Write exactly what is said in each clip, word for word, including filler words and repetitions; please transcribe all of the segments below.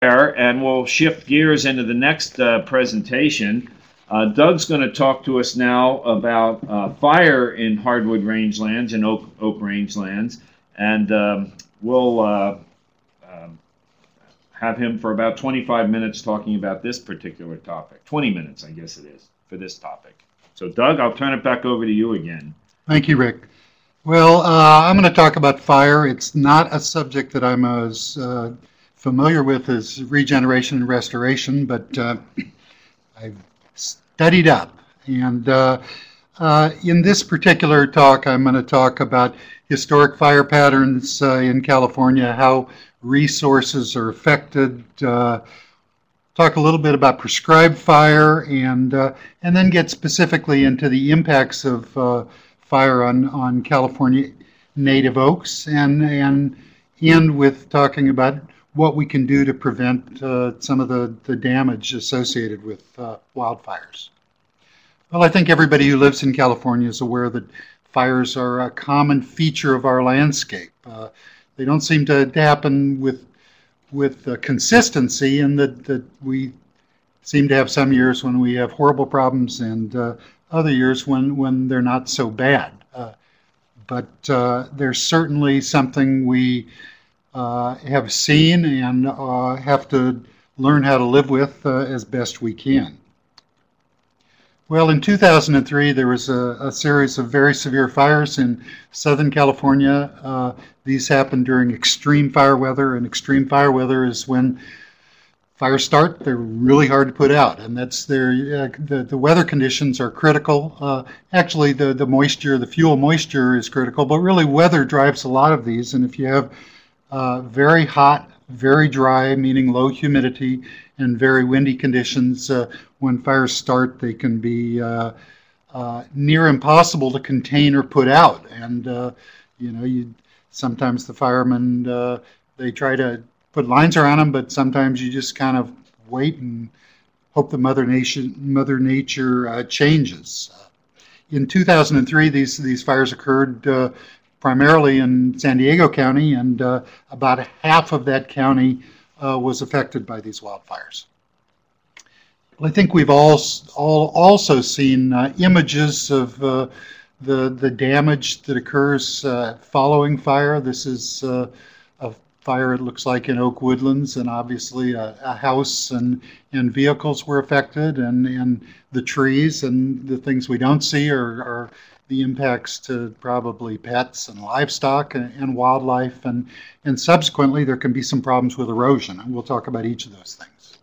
there, and we'll shift gears into the next uh, presentation. Uh, Doug's going to talk to us now about uh, fire in hardwood rangelands and oak, oak rangelands, and um, we'll uh, uh, have him for about twenty-five minutes talking about this particular topic. twenty minutes, I guess it is, for this topic. So, Doug, I'll turn it back over to you again. Thank you, Rick. Well, uh, I'm going to talk about fire. It's not a subject that I'm as uh, familiar with as regeneration and restoration, but uh, I've studied up. And uh, uh, in this particular talk, I'm going to talk about historic fire patterns uh, in California, how resources are affected, uh, talk a little bit about prescribed fire, and, uh, and then get specifically into the impacts of uh, fire on, on California native oaks, and, and end with talking about what we can do to prevent uh, some of the, the damage associated with uh, wildfires. Well, I think everybody who lives in California is aware that fires are a common feature of our landscape. Uh, they don't seem to happen with, with uh, consistency, in that, that we seem to have some years when we have horrible problems and uh, other years when, when they're not so bad. Uh, but uh, they're certainly something we uh, have seen and uh, have to learn how to live with uh, as best we can. Well, in two thousand three, there was a, a series of very severe fires in Southern California. Uh, these happened during extreme fire weather, and extreme fire weather is when fires start, they're really hard to put out, and that's their, uh, the, the weather conditions are critical. Uh, actually, the, the moisture, the fuel moisture is critical, but really weather drives a lot of these, and if you have uh, very hot, very dry, meaning low humidity, and very windy conditions, uh, when fires start, they can be uh, uh, near impossible to contain or put out, and uh, you know, you sometimes the firemen, uh, they try to put lines around them, but sometimes you just kind of wait and hope that Mother Nation, Mother Nature uh, changes. In two thousand three, these these fires occurred uh, primarily in San Diego County, and uh, about half of that county uh, was affected by these wildfires. Well, I think we've all all also seen uh, images of uh, the the damage that occurs uh, following fire. This is Uh, fire, it looks like, in oak woodlands, and obviously a, a house and, and vehicles were affected, and, and the trees, and the things we don't see are, are the impacts to probably pets and livestock and, and wildlife, and, and subsequently there can be some problems with erosion, and we'll talk about each of those things.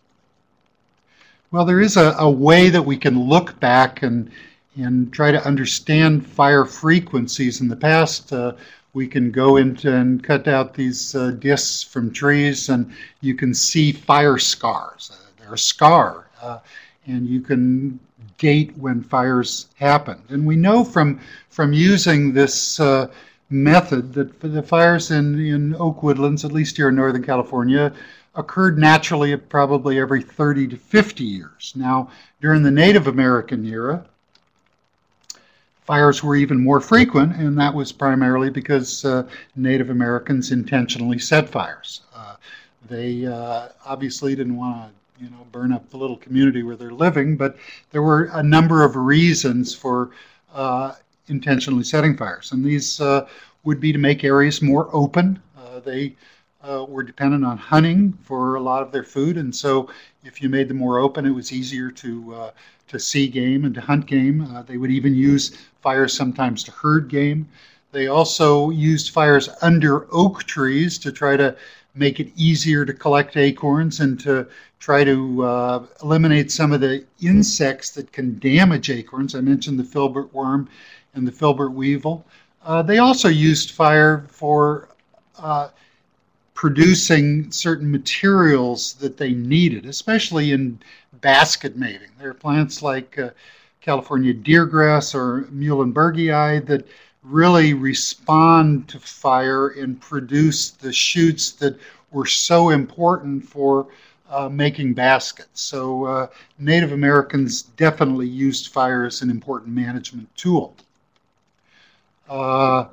Well, there is a, a way that we can look back and, and try to understand fire frequencies in the past. Uh, We can go into and cut out these uh, discs from trees, and you can see fire scars. Uh, they're a scar, uh, and you can date when fires happened. And we know from from using this uh, method that for the fires in, in oak woodlands, at least here in Northern California, occurred naturally probably every thirty to fifty years. Now, during the Native American era, fires were even more frequent, and that was primarily because uh, Native Americans intentionally set fires. Uh, they uh, obviously didn't want to, you know, burn up the little community where they're living, but there were a number of reasons for uh, intentionally setting fires, and these uh, would be to make areas more open. Uh, they uh, were dependent on hunting for a lot of their food, and so if you made them more open, it was easier to uh, to see game and to hunt game. Uh, they would even use fires sometimes to herd game. They also used fires under oak trees to try to make it easier to collect acorns and to try to uh, eliminate some of the insects that can damage acorns. I mentioned the filbert worm and the filbert weevil. Uh, they also used fire for uh, producing certain materials that they needed, especially in basket mating. There are plants like uh, California deergrass or Muhlenbergii that really respond to fire and produce the shoots that were so important for uh, making baskets. So uh, Native Americans definitely used fire as an important management tool. Uh,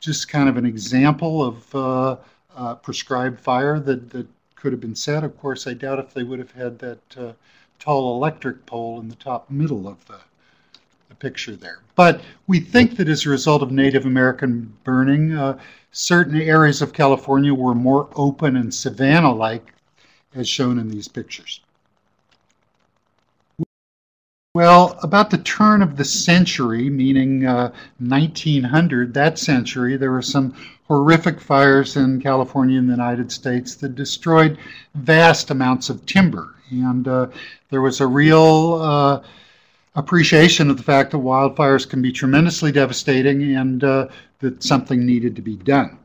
just kind of an example of uh, uh, prescribed fire that, that could have been set. Of course, I doubt if they would have had that uh, tall electric pole in the top middle of the, the picture there. But we think that as a result of Native American burning, uh, certain areas of California were more open and savanna-like, as shown in these pictures. Well, about the turn of the century, meaning uh, nineteen hundred, that century, there were some horrific fires in California and the United States that destroyed vast amounts of timber. And uh, there was a real uh, appreciation of the fact that wildfires can be tremendously devastating and uh, that something needed to be done.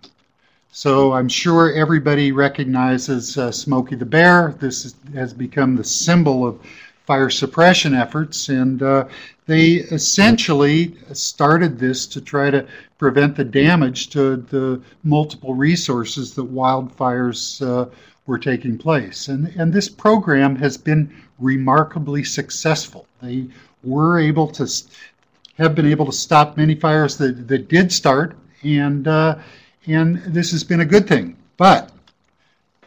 So I'm sure everybody recognizes uh, Smokey the Bear. This is, has become the symbol of fire suppression efforts, and uh, they essentially started this to try to prevent the damage to the multiple resources that wildfires uh, were taking place. And, and this program has been remarkably successful. They were able to, have been able to stop many fires that, that did start, and, uh, and this has been a good thing. But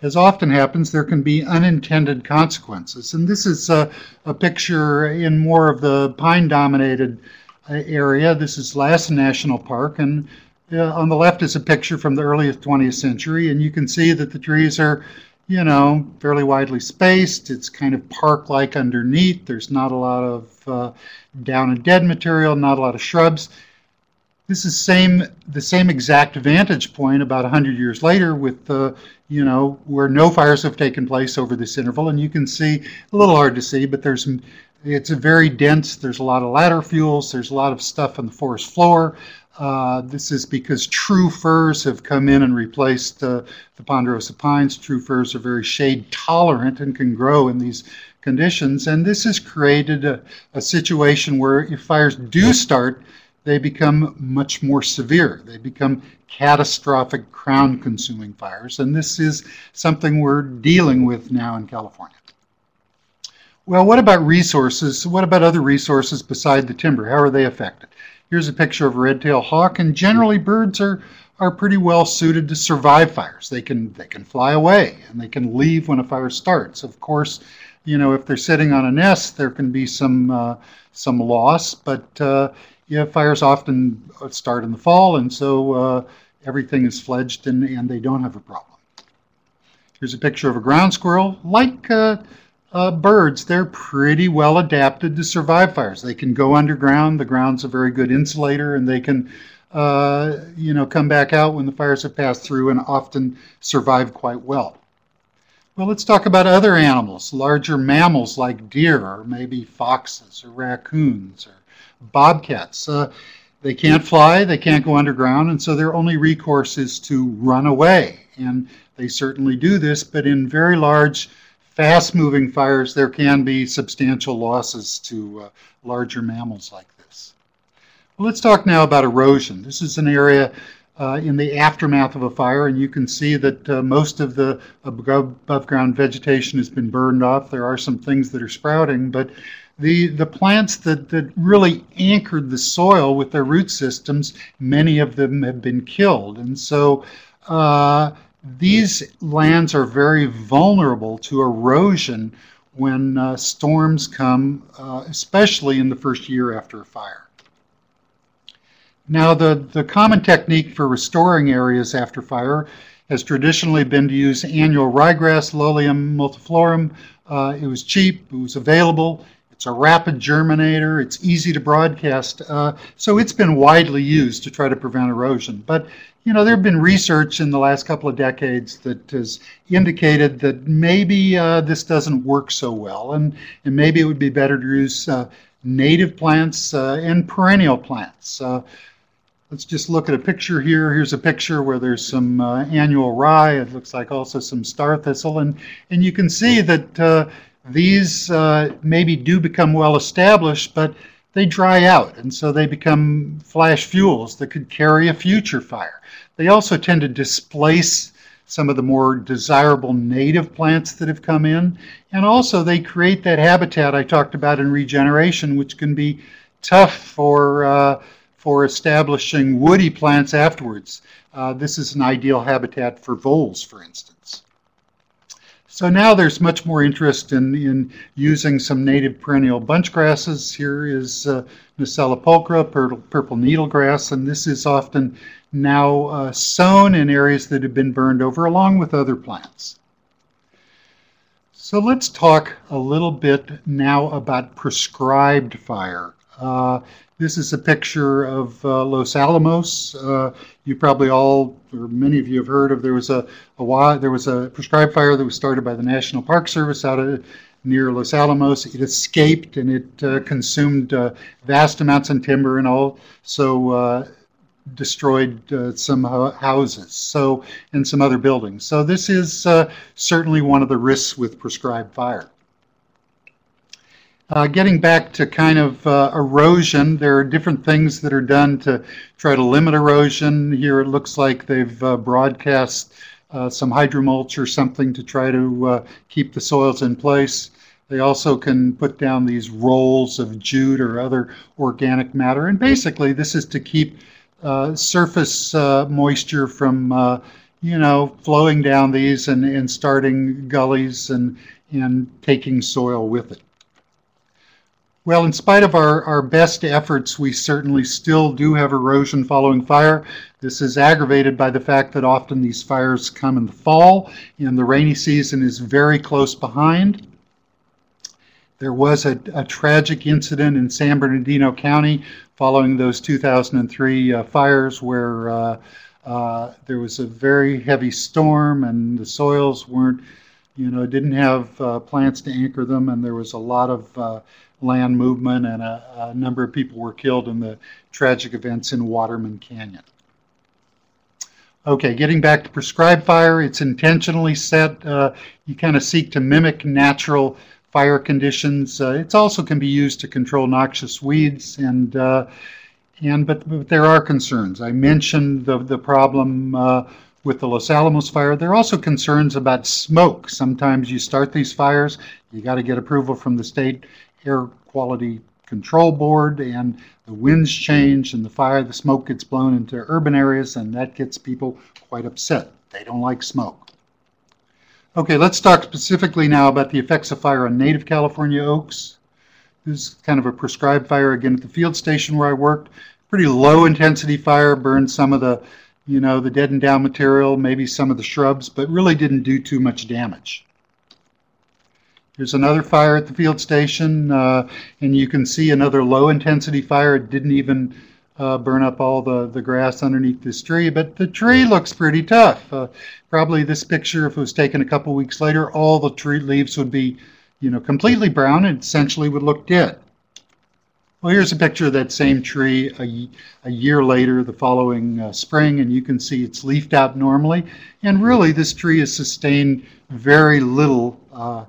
as often happens, there can be unintended consequences. And this is a, a picture in more of the pine-dominated area. This is Lassen National Park. And uh, on the left is a picture from the early twentieth century. And you can see that the trees are, you know, fairly widely spaced. It's kind of park-like underneath. There's not a lot of uh, down and dead material, not a lot of shrubs. This is same, the same exact vantage point about one hundred years later with, uh, you know, where no fires have taken place over this interval. And you can see, a little hard to see, but there's, it's a very dense, there's a lot of ladder fuels, there's a lot of stuff on the forest floor. Uh, this is because true firs have come in and replaced uh, the ponderosa pines. True firs are very shade tolerant and can grow in these conditions. And this has created a, a situation where if fires do start, they become much more severe. They become catastrophic crown-consuming fires, and this is something we're dealing with now in California. Well, what about resources? What about other resources beside the timber? How are they affected? Here's a picture of a red-tailed hawk, and generally birds are, are pretty well suited to survive fires. They can, they can fly away, and they can leave when a fire starts. Of course, you know, if they're sitting on a nest, there can be some, uh, some loss, but uh, yeah, fires often start in the fall, and so uh, everything is fledged, and, and they don't have a problem. Here's a picture of a ground squirrel. Like uh, uh, birds, they're pretty well adapted to survive fires. They can go underground. The ground's a very good insulator, and they can, uh, you know, come back out when the fires have passed through and often survive quite well. Well, let's talk about other animals, larger mammals like deer or maybe foxes or raccoons or bobcats. Uh, they can't fly, they can't go underground, and so their only recourse is to run away. And they certainly do this, but in very large, fast-moving fires, there can be substantial losses to uh, larger mammals like this. Well, let's talk now about erosion. This is an area uh, in the aftermath of a fire, and you can see that uh, most of the above-ground vegetation has been burned off. There are some things that are sprouting, but The, the plants that, that really anchored the soil with their root systems, many of them have been killed. And so uh, these lands are very vulnerable to erosion when uh, storms come, uh, especially in the first year after a fire. Now, the, the common technique for restoring areas after fire has traditionally been to use annual ryegrass, Lolium multiflorum. Uh, it was cheap, it was available. It's a rapid germinator. It's easy to broadcast. Uh, so it's been widely used to try to prevent erosion. But, you know, there have been research in the last couple of decades that has indicated that maybe uh, this doesn't work so well. And, and maybe it would be better to use uh, native plants uh, and perennial plants. Uh, let's just look at a picture here. Here's a picture where there's some uh, annual rye. It looks like also some star thistle. And, and you can see that uh, These uh, maybe do become well established, but they dry out, and so they become flash fuels that could carry a future fire. They also tend to displace some of the more desirable native plants that have come in, and also they create that habitat I talked about in regeneration, which can be tough for, uh, for establishing woody plants afterwards. Uh, this is an ideal habitat for voles, for instance. So now there's much more interest in, in using some native perennial bunch grasses. Here is uh, Nassella pulchra, purple, purple needlegrass, and this is often now uh, sown in areas that have been burned over along with other plants. So let's talk a little bit now about prescribed fire. Uh, this is a picture of uh, Los Alamos. Uh, you probably all, or many of you have heard of, there was a, a there was a prescribed fire that was started by the National Park Service out of near Los Alamos. It escaped and it uh, consumed uh, vast amounts of timber and also uh, destroyed uh, some houses so and some other buildings. So this is uh, certainly one of the risks with prescribed fire. Uh, getting back to kind of uh, erosion, there are different things that are done to try to limit erosion. Here it looks like they've uh, broadcast uh, some hydromulch or something to try to uh, keep the soils in place. They also can put down these rolls of jute or other organic matter. And basically this is to keep uh, surface uh, moisture from, uh, you know, flowing down these and, and starting gullies and, and taking soil with it. Well, in spite of our, our best efforts, we certainly still do have erosion following fire. This is aggravated by the fact that often these fires come in the fall, and the rainy season is very close behind. There was a, a tragic incident in San Bernardino County following those two thousand three uh, fires where uh, uh, there was a very heavy storm and the soils weren't, you know, didn't have uh, plants to anchor them, and there was a lot of uh, land movement, and a, a number of people were killed in the tragic events in Waterman Canyon. Okay, getting back to prescribed fire, it's intentionally set. Uh, you kind of seek to mimic natural fire conditions. Uh, it also can be used to control noxious weeds, and uh, and but, but there are concerns. I mentioned the, the problem uh, with the Los Alamos fire. There are also concerns about smoke. Sometimes you start these fires, you got to get approval from the state Air Quality Control Board, and the winds change and the fire, the smoke gets blown into urban areas, and that gets people quite upset. They don't like smoke. Okay, let's talk specifically now about the effects of fire on native California oaks. This is kind of a prescribed fire again at the field station where I worked. Pretty low intensity fire, burned some of the, you know, the dead and down material, maybe some of the shrubs, but really didn't do too much damage. There's another fire at the field station, uh, and you can see another low-intensity fire. It didn't even uh, burn up all the, the grass underneath this tree, but the tree looks pretty tough. Uh, probably this picture, if it was taken a couple weeks later, all the tree leaves would be, you know, completely brown and essentially would look dead. Well, here's a picture of that same tree a, a year later, the following uh, spring, and you can see it's leafed out normally. And really, this tree has sustained very little uh,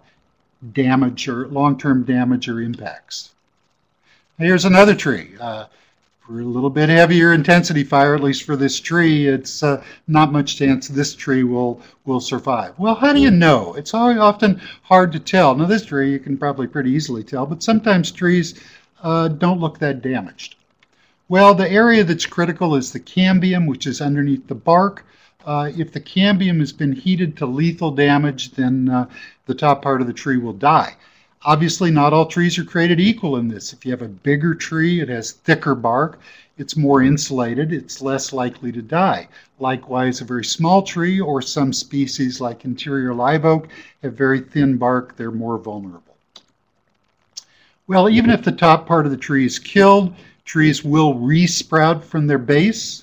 damage or long-term damage or impacts. Here's another tree. Uh, for a little bit heavier intensity fire, at least for this tree, it's uh, not much chance this tree will will survive. Well, how do you know? It's often hard to tell. Now, this tree you can probably pretty easily tell, but sometimes trees uh, don't look that damaged. Well, the area that's critical is the cambium, which is underneath the bark. Uh, if the cambium has been heated to lethal damage, then uh, the top part of the tree will die. Obviously, not all trees are created equal in this. If you have a bigger tree, it has thicker bark, it's more insulated, it's less likely to die. Likewise, a very small tree or some species like interior live oak have very thin bark, they're more vulnerable. Well, even if the top part of the tree is killed, trees will re-sprout from their base.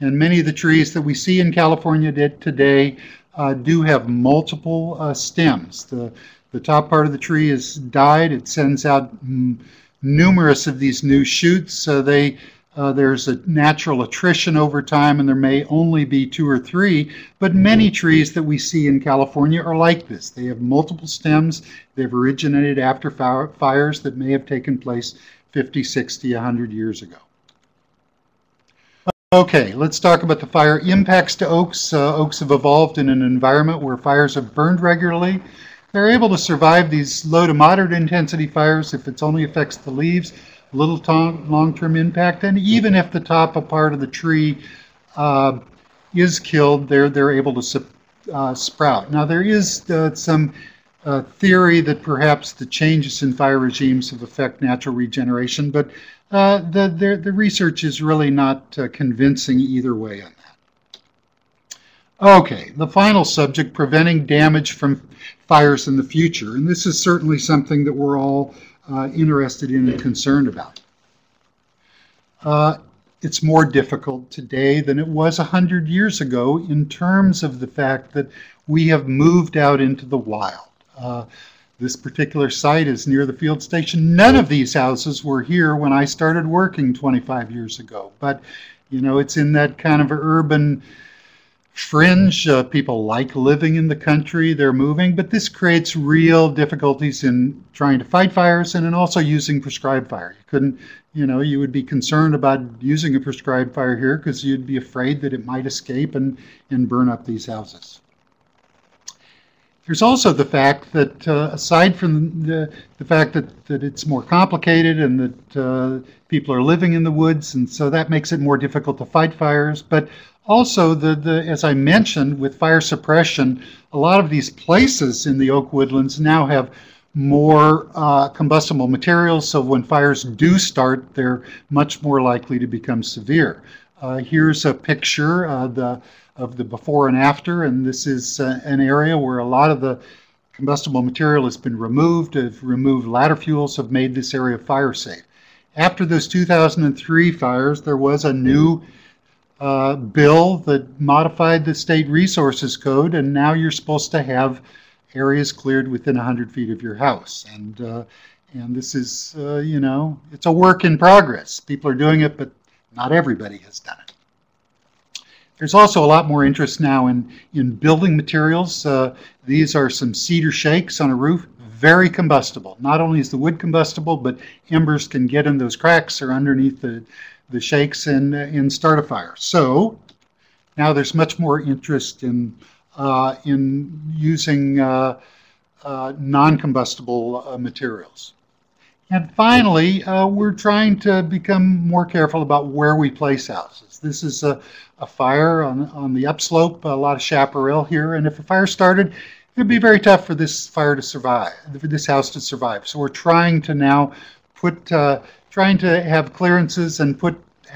And many of the trees that we see in California today uh, do have multiple uh, stems. The, the top part of the tree is died. It sends out mm, numerous of these new shoots. So they, uh, there's a natural attrition over time, and there may only be two or three. But many trees that we see in California are like this. They have multiple stems. They've originated after fires that may have taken place fifty, sixty, a hundred years ago. Okay, let's talk about the fire impacts to oaks. Uh, oaks have evolved in an environment where fires have burned regularly. They're able to survive these low to moderate intensity fires if it only affects the leaves, little long-term impact, and even if the top part of the tree uh, is killed, they're, they're able to su uh, sprout. Now there is uh, some uh, theory that perhaps the changes in fire regimes have affect natural regeneration, but uh, the, the, the research is really not uh, convincing either way on that. Okay, the final subject, preventing damage from fires in the future. And this is certainly something that we're all uh, interested in and concerned about. Uh, It's more difficult today than it was one hundred years ago in terms of the fact that we have moved out into the wild. Uh, this particular site is near the field station. None of these houses were here when I started working twenty-five years ago. But, you know, it's in that kind of urban fringe. Uh, people like living in the country. They're moving. But this creates real difficulties in trying to fight fires and in also using prescribed fire. You couldn't... You know, you would be concerned about using a prescribed fire here because you'd be afraid that it might escape and, and burn up these houses. There's also the fact that, uh, aside from the, the fact that, that it's more complicated and that uh, people are living in the woods, and so that makes it more difficult to fight fires, but also, the, the, as I mentioned, with fire suppression, a lot of these places in the oak woodlands now have more uh, combustible materials, so when fires do start, they're much more likely to become severe. Uh, here's a picture uh, the, of the before and after, and this is uh, an area where a lot of the combustible material has been removed. Have removed ladder fuels, have made this area fire safe. After those two thousand three fires, there was a new uh, bill that modified the state resources code, and now you're supposed to have areas cleared within one hundred feet of your house. And, uh, and this is, uh, you know, it's a work in progress. People are doing it, but not everybody has done it. There's also a lot more interest now in, in building materials. Uh, these are some cedar shakes on a roof, very combustible. Not only is the wood combustible, but embers can get in those cracks or underneath the, the shakes and, and start a fire. So now there's much more interest in Uh, in using uh, uh, non-combustible uh, materials. And finally, uh, we're trying to become more careful about where we place houses. This is a, a fire on, on the upslope, a lot of chaparral here, and if a fire started, it would be very tough for this fire to survive, for this house to survive. So we're trying to now put, uh, trying to have clearances and put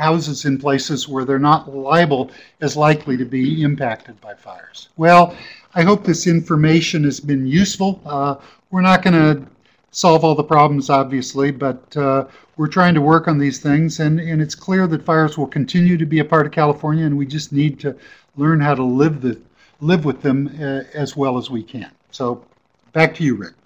houses in places where they're not liable as likely to be impacted by fires. Well, I hope this information has been useful. Uh, we're not going to solve all the problems, obviously, but uh, we're trying to work on these things, and, and it's clear that fires will continue to be a part of California, and we just need to learn how to live, the, live with them uh, as well as we can. So back to you, Rick.